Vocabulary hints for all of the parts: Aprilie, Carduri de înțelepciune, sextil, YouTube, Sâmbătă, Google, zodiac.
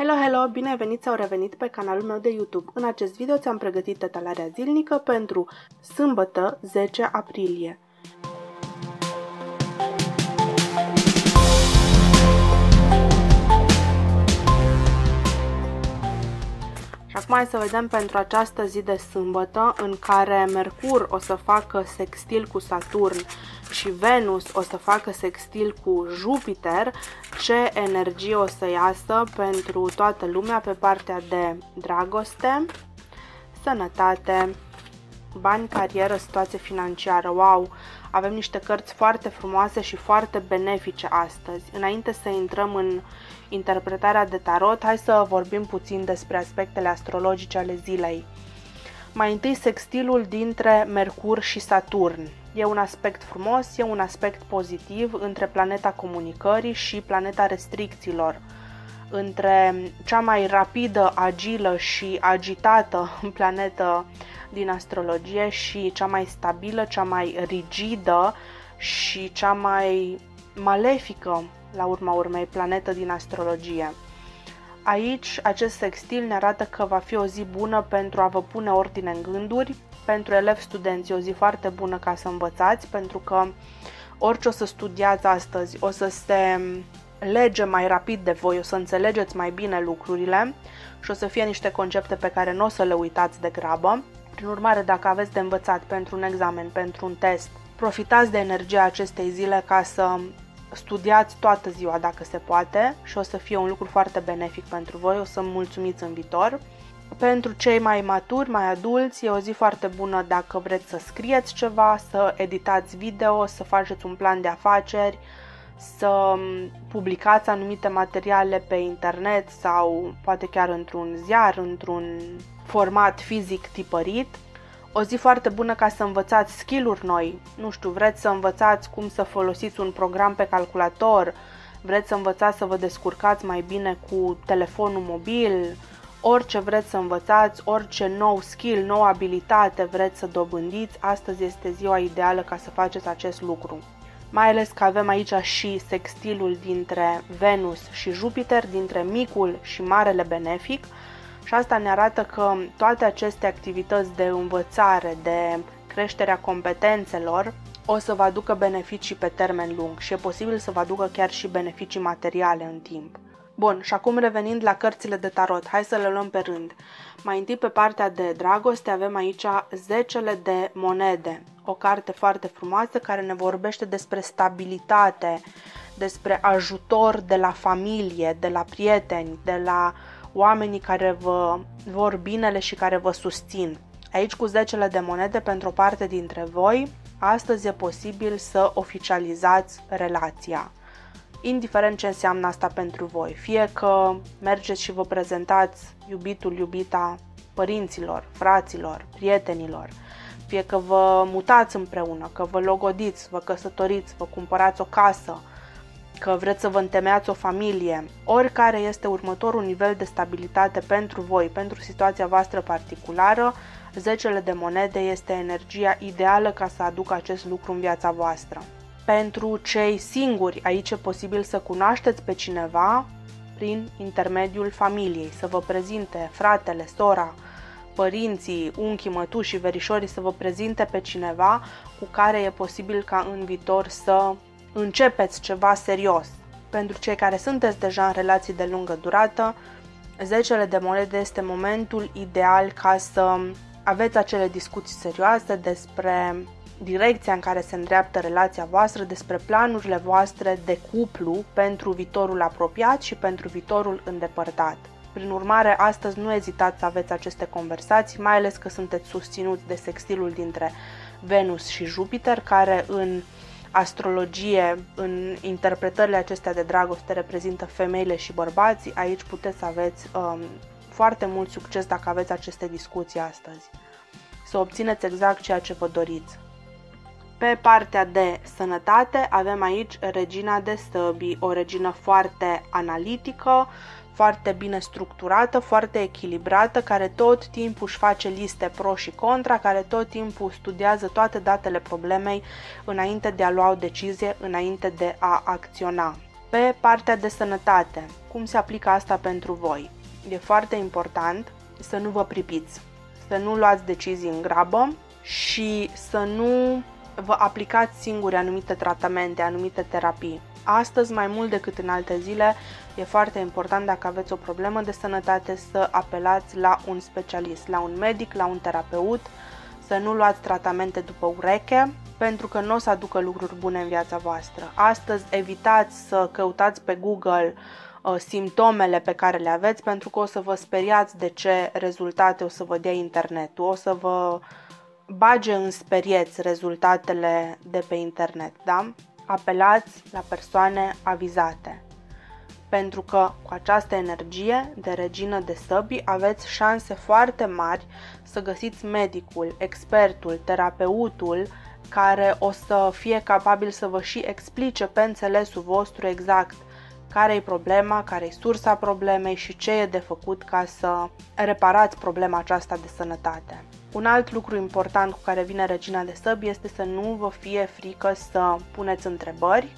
Hello, hello! Bine ai venit sau revenit pe canalul meu de YouTube. În acest video ți-am pregătit detalarea zilnică pentru sâmbătă, 10 aprilie. Și acum hai să vedem pentru această zi de sâmbătă, în care Mercur o să facă sextil cu Saturn și Venus o să facă sextil cu Jupiter, ce energie o să iasă pentru toată lumea pe partea de dragoste, sănătate, bani, carieră, situație financiară. Wow! Avem niște cărți foarte frumoase și foarte benefice astăzi. Înainte să intrăm în interpretarea de tarot, hai să vorbim puțin despre aspectele astrologice ale zilei. Mai întâi, sextilul dintre Mercur și Saturn. E un aspect frumos, e un aspect pozitiv între planeta comunicării și planeta restricțiilor, între cea mai rapidă, agilă și agitată planetă din astrologie și cea mai stabilă, cea mai rigidă și cea mai malefică, la urma urmei, planetă din astrologie. Aici, acest sextil ne arată că va fi o zi bună pentru a vă pune ordine în gânduri. Pentru elevi, studenți, e o zi foarte bună ca să învățați, pentru că orice o să studiați astăzi o să se lege mai rapid de voi, o să înțelegeți mai bine lucrurile și o să fie niște concepte pe care nu o să le uitați de grabă. Prin urmare, dacă aveți de învățat pentru un examen, pentru un test, profitați de energia acestei zile ca să studiați toată ziua dacă se poate și o să fie un lucru foarte benefic pentru voi, o să mulțumiți în viitor. Pentru cei mai maturi, mai adulți, e o zi foarte bună dacă vreți să scrieți ceva, să editați video, să faceți un plan de afaceri, să publicați anumite materiale pe internet sau poate chiar într-un ziar, într-un format fizic tipărit. O zi foarte bună ca să învățați skill-uri noi. Nu știu, vreți să învățați cum să folosiți un program pe calculator, vreți să învățați să vă descurcați mai bine cu telefonul mobil, orice vreți să învățați, orice nou skill, nouă abilitate vreți să dobândiți, astăzi este ziua ideală ca să faceți acest lucru. Mai ales că avem aici și sextilul dintre Venus și Jupiter, dintre micul și marele benefic, și asta ne arată că toate aceste activități de învățare, de creșterea competențelor, o să vă aducă beneficii pe termen lung și e posibil să vă aducă chiar și beneficii materiale în timp. Bun, și acum revenind la cărțile de tarot, hai să le luăm pe rând. Mai întâi, pe partea de dragoste, avem aici zecele de monede, o carte foarte frumoasă care ne vorbește despre stabilitate, despre ajutor de la familie, de la prieteni, de la oamenii care vă vor binele și care vă susțin. Aici, cu zecele de monede, pentru o parte dintre voi, astăzi e posibil să oficializați relația. Indiferent ce înseamnă asta pentru voi, fie că mergeți și vă prezentați iubitul, iubita părinților, fraților, prietenilor, fie că vă mutați împreună, că vă logodiți, vă căsătoriți, vă cumpărați o casă, că vreți să vă întemeiați o familie, oricare este următorul nivel de stabilitate pentru voi, pentru situația voastră particulară, zecele de monede este energia ideală ca să aducă acest lucru în viața voastră. Pentru cei singuri, aici e posibil să cunoașteți pe cineva prin intermediul familiei, să vă prezinte fratele, sora, părinții, unchii, mătușii, verișorii, să vă prezinte pe cineva cu care e posibil ca în viitor să începeți ceva serios. Pentru cei care sunteți deja în relații de lungă durată, zecele de monede este momentul ideal ca să aveți acele discuții serioase despre direcția în care se îndreaptă relația voastră, despre planurile voastre de cuplu pentru viitorul apropiat și pentru viitorul îndepărtat. Prin urmare, astăzi nu ezitați să aveți aceste conversații, mai ales că sunteți susținuți de sextilul dintre Venus și Jupiter, care în astrologie, în interpretările acestea de dragoste, reprezintă femeile și bărbații. Aici puteți să aveți foarte mult succes dacă aveți aceste discuții astăzi. Să obțineți exact ceea ce vă doriți. Pe partea de sănătate avem aici regina de săbii, o regină foarte analitică, foarte bine structurată, foarte echilibrată, care tot timpul își face liste pro și contra, care tot timpul studiază toate datele problemei înainte de a lua o decizie, înainte de a acționa. Pe partea de sănătate, cum se aplică asta pentru voi? E foarte important să nu vă pripiți, să nu luați decizii în grabă și să nu vă aplicați singuri anumite tratamente, anumite terapii. Astăzi, mai mult decât în alte zile, e foarte important, dacă aveți o problemă de sănătate, să apelați la un specialist, la un medic, la un terapeut, să nu luați tratamente după ureche, pentru că nu o să aducă lucruri bune în viața voastră. Astăzi evitați să căutați pe Google simptomele pe care le aveți, pentru că o să vă speriați de ce rezultate o să vă dea internetul, o să vă bage în sperieți rezultatele de pe internet, da? Apelați la persoane avizate, pentru că cu această energie de regină de săbi aveți șanse foarte mari să găsiți medicul, expertul, terapeutul care o să fie capabil să vă și explice pe înțelesul vostru exact care-i problema, care-i sursa problemei și ce e de făcut ca să reparați problema aceasta de sănătate. Un alt lucru important cu care vine regina de săbi este să nu vă fie frică să puneți întrebări,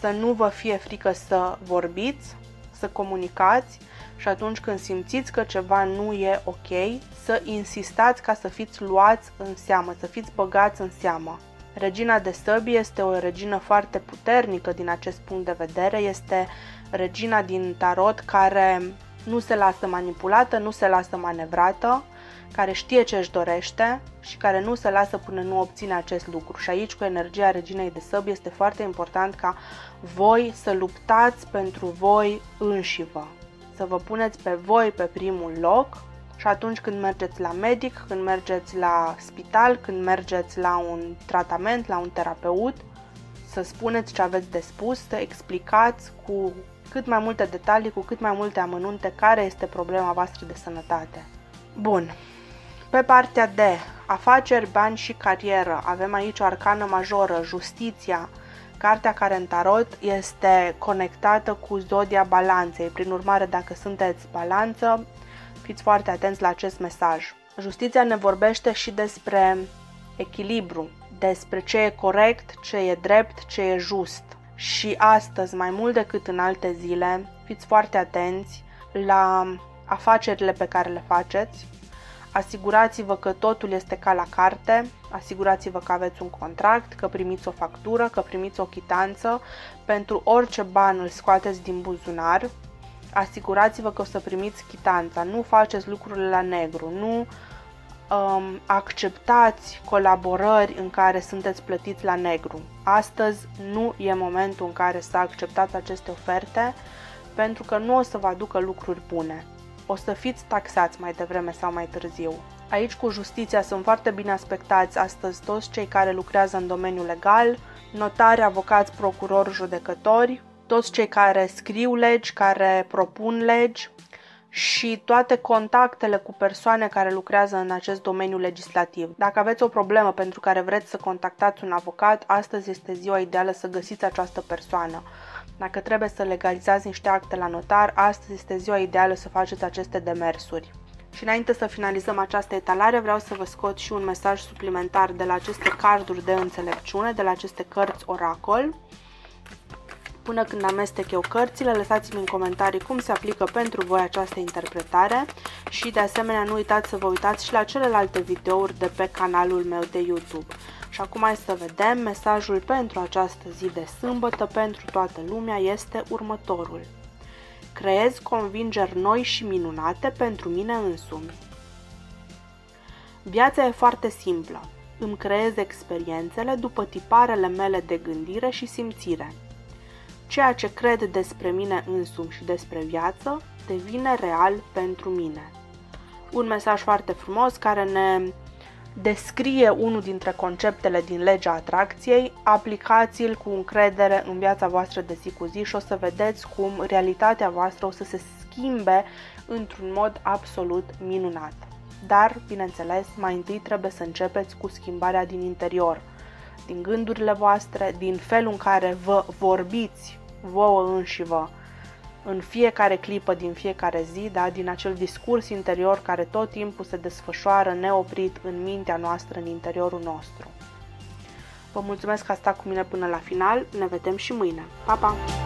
să nu vă fie frică să vorbiți, să comunicați și atunci când simțiți că ceva nu e ok, să insistați ca să fiți luați în seamă, să fiți băgați în seamă. Regina de săbi este o regină foarte puternică din acest punct de vedere, este regina din tarot care nu se lasă manipulată, nu se lasă manevrată, care știe ce își dorește și care nu se lasă până nu obține acest lucru. Și aici, cu energia reginei de săbi, este foarte important ca voi să luptați pentru voi înșivă, să vă puneți pe voi pe primul loc și atunci când mergeți la medic, când mergeți la spital, când mergeți la un tratament, la un terapeut, să spuneți ce aveți de spus, să explicați cu cât mai multe detalii, cu cât mai multe amănunte care este problema voastră de sănătate. Bun. Pe partea de afaceri, bani și carieră, avem aici o arcană majoră, justiția, cartea care în tarot este conectată cu zodia balanței. Prin urmare, dacă sunteți balanță, fiți foarte atenți la acest mesaj. Justiția ne vorbește și despre echilibru, despre ce e corect, ce e drept, ce e just. Și astăzi, mai mult decât în alte zile, fiți foarte atenți la afacerile pe care le faceți. Asigurați-vă că totul este ca la carte, asigurați-vă că aveți un contract, că primiți o factură, că primiți o chitanță, pentru orice ban îl scoateți din buzunar, asigurați-vă că o să primiți chitanța, nu faceți lucrurile la negru, nu acceptați colaborări în care sunteți plătiți la negru. Astăzi nu e momentul în care să acceptați aceste oferte, pentru că nu o să vă aducă lucruri bune. O să fiți taxați mai devreme sau mai târziu. Aici, cu justiția, sunt foarte bine aspectați astăzi toți cei care lucrează în domeniul legal, notari, avocați, procurori, judecători, toți cei care scriu legi, care propun legi și toate contactele cu persoane care lucrează în acest domeniu legislativ. Dacă aveți o problemă pentru care vreți să contactați un avocat, astăzi este ziua ideală să găsiți această persoană. Dacă trebuie să legalizați niște acte la notar, astăzi este ziua ideală să faceți aceste demersuri. Și înainte să finalizăm această etalare, vreau să vă scot și un mesaj suplimentar de la aceste carduri de înțelepciune, de la aceste cărți oracol. Până când amestec eu cărțile, lăsați-mi în comentarii cum se aplică pentru voi această interpretare și de asemenea nu uitați să vă uitați și la celelalte videouri de pe canalul meu de YouTube. Și acum hai să vedem, mesajul pentru această zi de sâmbătă pentru toată lumea este următorul. Creez convingeri noi și minunate pentru mine însumi. Viața e foarte simplă. Îmi creez experiențele după tiparele mele de gândire și simțire. Ceea ce cred despre mine însumi și despre viață devine real pentru mine. Un mesaj foarte frumos care ne descrie unul dintre conceptele din legea atracției, aplicați-l cu încredere în viața voastră de zi cu zi și o să vedeți cum realitatea voastră o să se schimbe într-un mod absolut minunat. Dar, bineînțeles, mai întâi trebuie să începeți cu schimbarea din interior, din gândurile voastre, din felul în care vă vorbiți vouă înșivă în fiecare clipă, din fiecare zi, da? Din acel discurs interior care tot timpul se desfășoară neoprit în mintea noastră, în interiorul nostru. Vă mulțumesc că ați stat cu mine până la final, ne vedem și mâine. Pa, pa!